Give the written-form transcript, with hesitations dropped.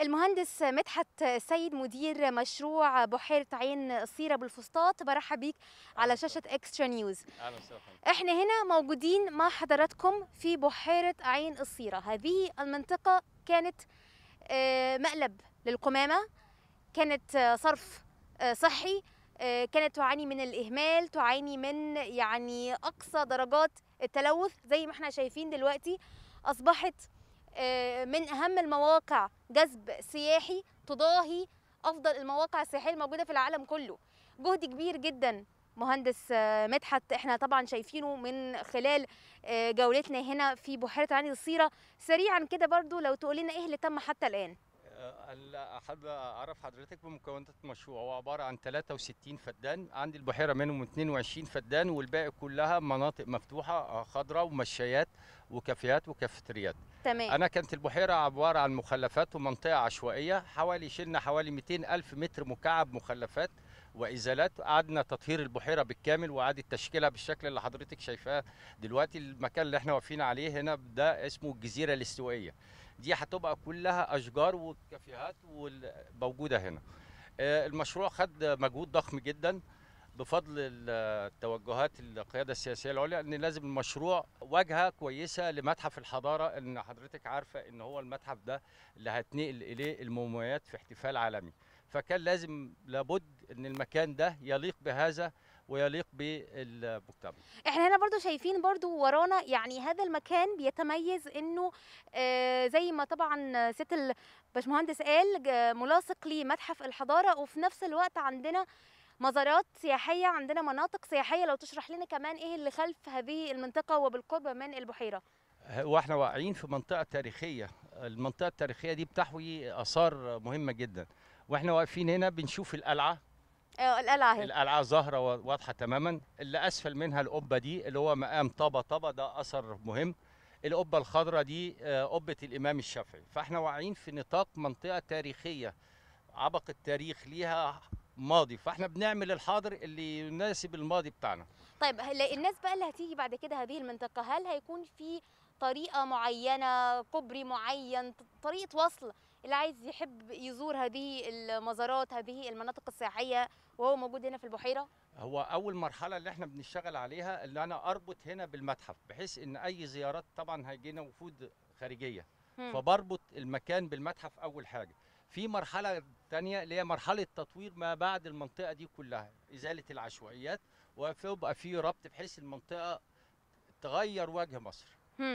المهندس مدحت السيد مدير مشروع بحيرة عين الصيرة بالفسطاط، برحب بيك على شاشة اكسترا نيوز. اهلا وسهلا. احنا هنا موجودين مع حضراتكم في بحيرة عين الصيرة، هذه المنطقة كانت مقلب للقمامة، كانت صرف صحي، كانت تعاني من الإهمال، تعاني من يعني أقصى درجات التلوث زي ما احنا شايفين دلوقتي. أصبحت من أهم المواقع جذب سياحي تضاهي أفضل المواقع السياحية الموجودة في العالم كله. جهد كبير جدا مهندس مدحت احنا طبعا شايفينه من خلال جولتنا هنا في بحيرة عين الصيرة. سريعا كده برضو لو تقول لنا ايه اللي تم حتى الآن. أعرف حضرتك بمكونات المشروع، هو عبارة عن 63 فدان، عند البحيرة منهم 22 فدان والباقي كلها مناطق مفتوحة خضراء ومشايات وكافيهات وكافتريات. تمام. أنا كانت البحيرة عبارة عن مخلفات ومنطقة عشوائية، شلنا حوالي 200,000 متر مكعب مخلفات وإزالات، قعدنا تطهير البحيرة بالكامل وإعادة تشكيلها بالشكل اللي حضرتك شايفاه دلوقتي. المكان اللي احنا واقفين عليه هنا ده اسمه الجزيرة الاستوائية، دي هتبقى كلها أشجار وكافيهات موجودة هنا. المشروع خد مجهود ضخم جدا بفضل التوجهات القيادة السياسية العليا، ان لازم المشروع واجهة كويسة لمتحف الحضارة، ان حضرتك عارفة ان هو المتحف ده اللي هتنقل اليه الموميات في احتفال عالمي، فكان لازم لابد ان المكان ده يليق بهذا ويليق بالمجتمع. احنا هنا برضو شايفين ورانا يعني هذا المكان بيتميز انه زي ما طبعا ست الباشمهندس قال ملاصق لمتحف الحضارة، وفي نفس الوقت عندنا مزارات سياحية، عندنا مناطق سياحية. لو تشرح لنا كمان ايه اللي خلف هذه المنطقة وبالقرب من البحيرة. واحنا واقعين في منطقة تاريخية، المنطقة التاريخية دي بتحوي آثار مهمة جدا، واحنا واقفين هنا بنشوف القلعة. القلعة ظاهرة واضحة تماما، اللي أسفل منها القبة دي اللي هو مقام طبة، طبة ده أثر مهم، القبة الخضراء دي قبة الإمام الشافعي. فاحنا واقعين في نطاق منطقة تاريخية عبق التاريخ ليها ماضي، فاحنا بنعمل الحاضر اللي يناسب الماضي بتاعنا. طيب الناس بقى اللي هتيجي بعد كده هذه المنطقة، هل هيكون في طريقة معينة، كوبري معين، طريقة وصل اللي عايز يحب يزور هذه المزارات، هذه المناطق السياحية وهو موجود هنا في البحيرة؟ هو أول مرحلة اللي احنا بنشتغل عليها اللي أنا أربط هنا بالمتحف، بحيث إن أي زيارات طبعا هيجينا وفود خارجية، فبربط المكان بالمتحف أول حاجة. في مرحلة تانية اللي هي مرحلة تطوير ما بعد المنطقة دي كلها، إزالة العشوائيات، ويبقى في ربط بحيث المنطقة تغير وجه مصر.